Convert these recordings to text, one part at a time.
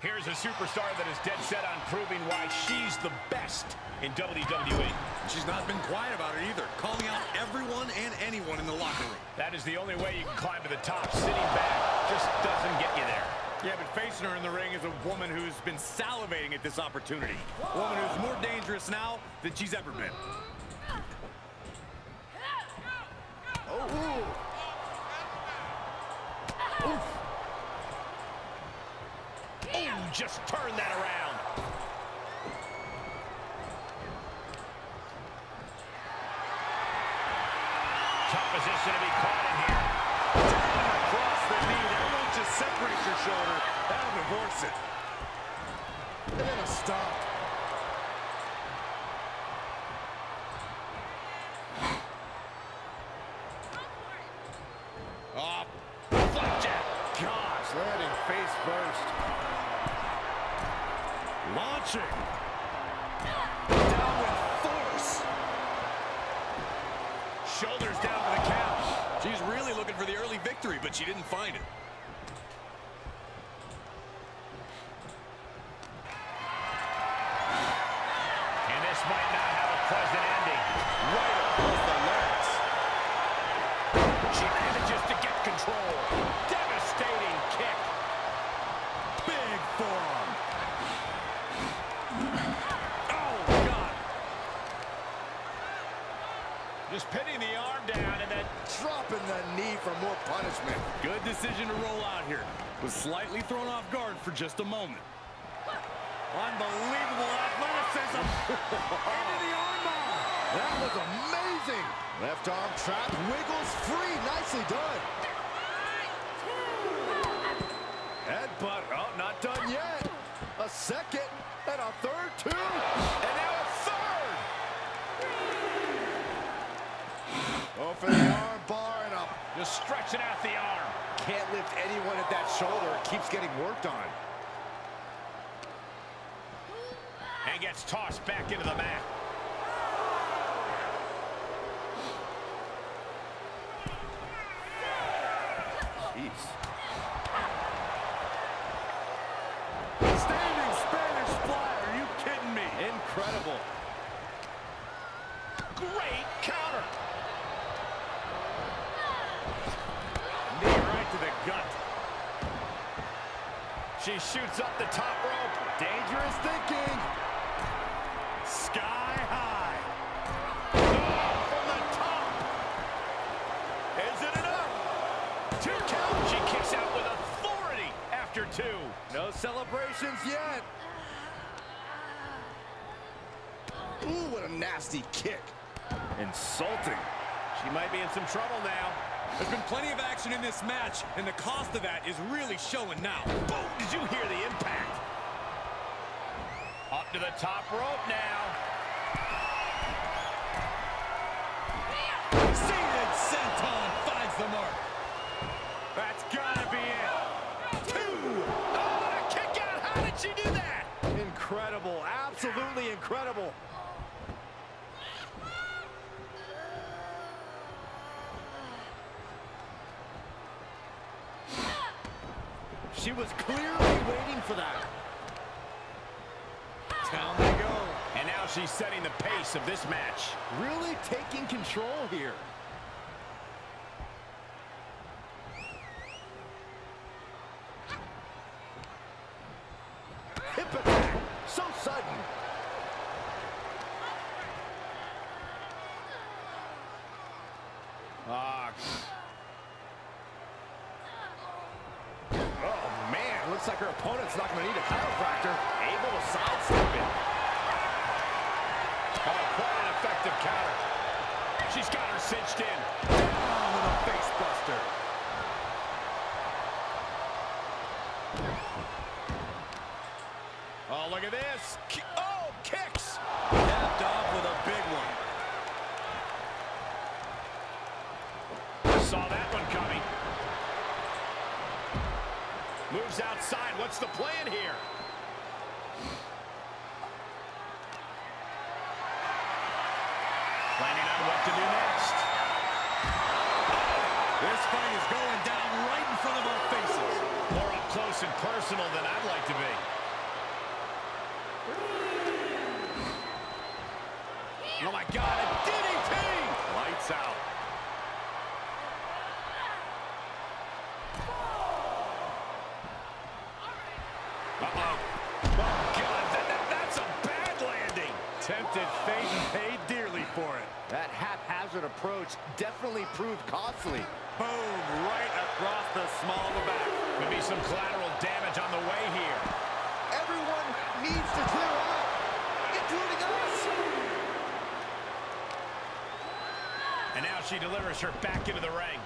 Here's a superstar that is dead set on proving why she's the best in WWE. She's not been quiet about it either, calling out everyone and anyone in the locker room. That is the only way you can climb to the top. Sitting back just doesn't get you there. Yeah, but facing her in the ring is a woman who's been salivating at this opportunity. A woman who's more dangerous now than she's ever been. Oh. Oof. Oh, just turn that around. Tough position to be caught in here. Down across the knee. That one just separates your shoulder. That'll divorce it. And then a stop. Oh, flapjack. Gosh, landing face first. Launching. Down with force. Shoulders down to the couch. She's really looking for the early victory, but she didn't find it. And this might not have a pleasant ending. Right across the legs. She manages to get control. Devastating kick. Big forearm. Just pinning the arm down and then dropping the knee for more punishment. Good decision to roll out here. Was slightly thrown off guard for just a moment. Unbelievable athleticism. Into the armbar. That was amazing. Left arm trapped, wiggles free. Nicely done. Headbutt. Oh, not done yet. A second and a third, two. And now a third. Oh, for the arm bar and up. Just stretching out the arm. Can't lift anyone at that shoulder. It keeps getting worked on. And gets tossed back into the mat. Jeez. Standing Spanish fly, are you kidding me? Incredible. Great counter. Knee right to the gut. She shoots up the top rope. Dangerous thinking. Sky high. Oh, from the top. Is it enough? Two count. She kicks out with a two. No celebrations yet. Ooh, what a nasty kick. Insulting. She might be in some trouble now. There's been plenty of action in this match, and the cost of that is really showing now. Boom! Did you hear the impact? Up to the top rope now. Yeah. Seated senton finds the mark. That's gotta be it. She did that! Incredible, absolutely incredible. She was clearly waiting for that. Down they go. And now she's setting the pace of this match. Really taking control here. So sudden. Oh, man. Looks like her opponent's not going to need a chiropractor. Able to sidestep it. Oh, quite an effective counter. She's got her cinched in. Down with a face buster. Oh, look at this. Oh, kicks. Tapped off with a big one. Saw that one coming. Moves outside. What's the plan here? Planning on what to do next. This fight is going down right in front of our faces. More up close close and personal than I'd like to be. Oh, my God, a DDT! Lights out. Uh-oh. Oh, God, that's a bad landing. Tempted fate and paid dearly for it. That haphazard approach definitely proved costly. Boom, right across the small of the back. Could be some collateral damage on the way here. Everyone needs to clear up, including us. And now she delivers her back into the ring.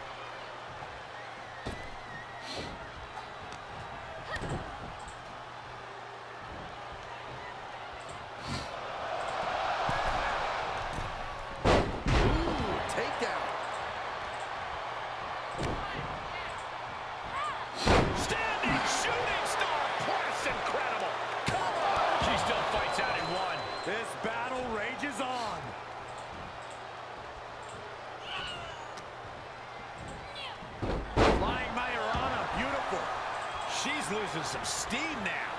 Losing some steam now.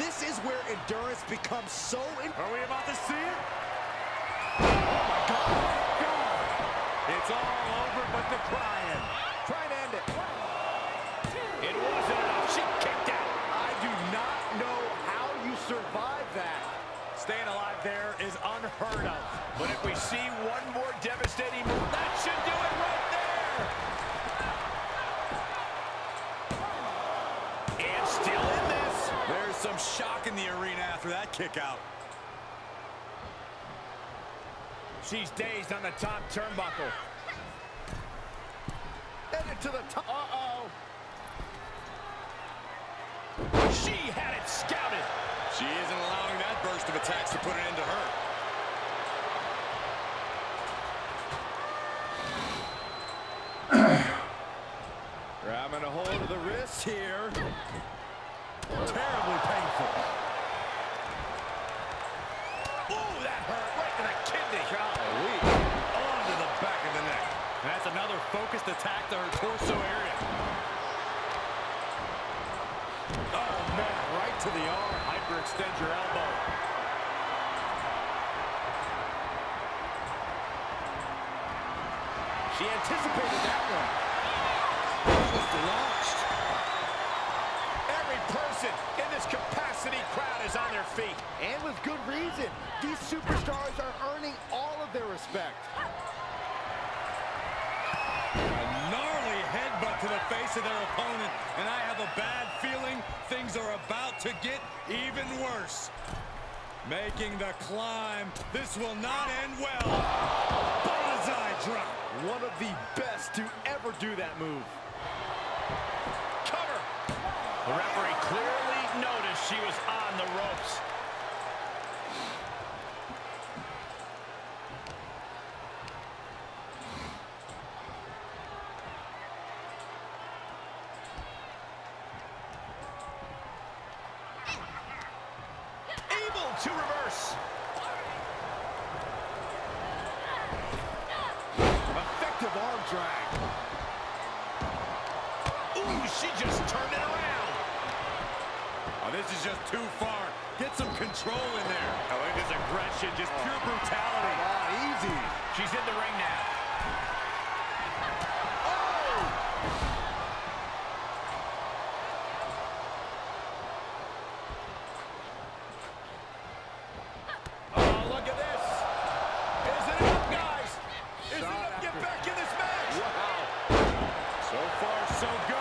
This is where endurance becomes so important. Are we about to see it? Oh, my God. God. It's all over but the crying. Try to end it. It wasn't enough. She kicked out. I do not know how you survive that. Staying alive there is unheard of. But if we see one more devastating move, that should do it right there. Still in this. There's some shock in the arena after that kick out. She's dazed on the top turnbuckle. Headed to the top. Uh-oh. She had it scouted. She isn't allowing that burst of attacks to put an end to her. Grabbing a hold of the wrist here. Terribly painful. Ooh, that hurt right to the kidney. On to the back of the neck. That's another focused attack to her torso area. Oh, man, right to the arm. Hyperextend your elbow. She anticipated that one. Just launched. Every person in this capacity crowd is on their feet. And with good reason. These superstars are earning all of their respect. A gnarly headbutt to the face of their opponent. And I have a bad feeling things are about to get even worse. Making the climb. This will not end well. Drop. One of the best to ever do that move. Cover. The referee clearly noticed she was on the ropes. Able to reverse. Drag. Ooh, she just turned it around. Oh, this is just too far. Get some control in there. Oh, it is aggression, just pure brutality. Oh, easy. She's in the ring now. Oh! Oh, look at this. Is it up, guys? Is it up? Get back in this match. Wow. So far, so good.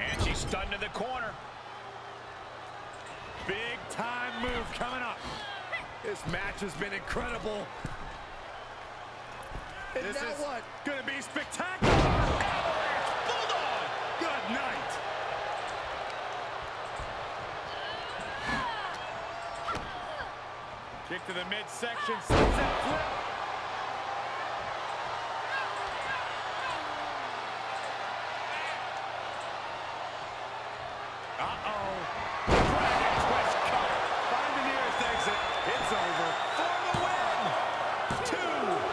And she's stunned to the corner. Big-time move coming up. This match has been incredible. And this is going to be spectacular. Avalanche Bulldog. Good night. Kick to the midsection, sunset flip. Uh-oh. Dragon twist cutter. Find the nearest exit. It's over. For the win. Two.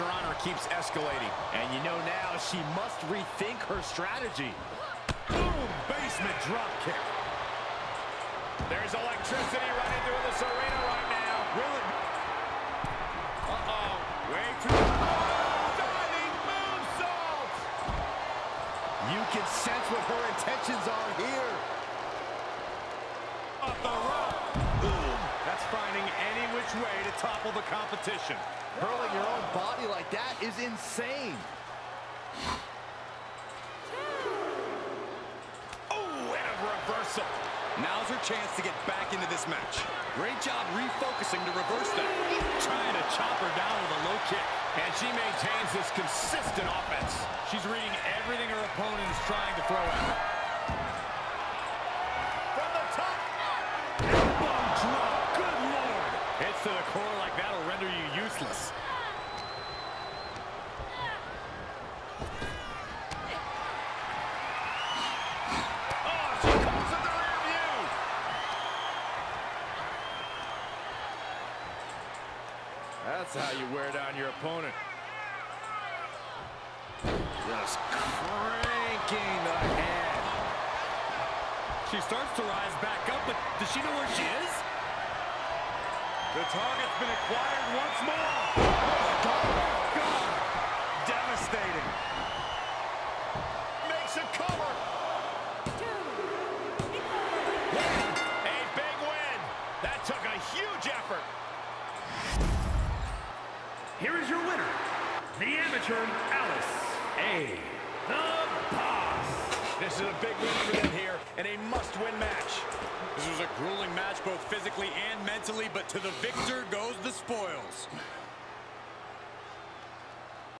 pressure on her keeps escalating. And you know now she must rethink her strategy. Boom! Basement drop kick. There's electricity running through this arena right now. Will it? Uh-oh. Way too long. Diving moonsault. You can sense what her intentions are here. Up the rope. Boom. That's finding any which way to topple the competition. Hurling your own body like that is insane. Oh, and a reversal. Now's her chance to get back into this match. Great job refocusing to reverse that. Trying to chop her down with a low kick. And she maintains this consistent offense. She's reading everything her opponent is trying to throw at her. To the core like that will render you useless. Oh, she comes in the rear view. That's how you wear down your opponent. Just cranking the head. She starts to rise back up, but does she know where she is? The target's been acquired once more. Oh, God. Devastating. Makes a cover. A big win. That took a huge effort. Here is your winner, the amateur Alice A. The Boss. This is a big win for them here, and a must-win match. This was a grueling match, both physically and mentally, but to the victor goes the spoils.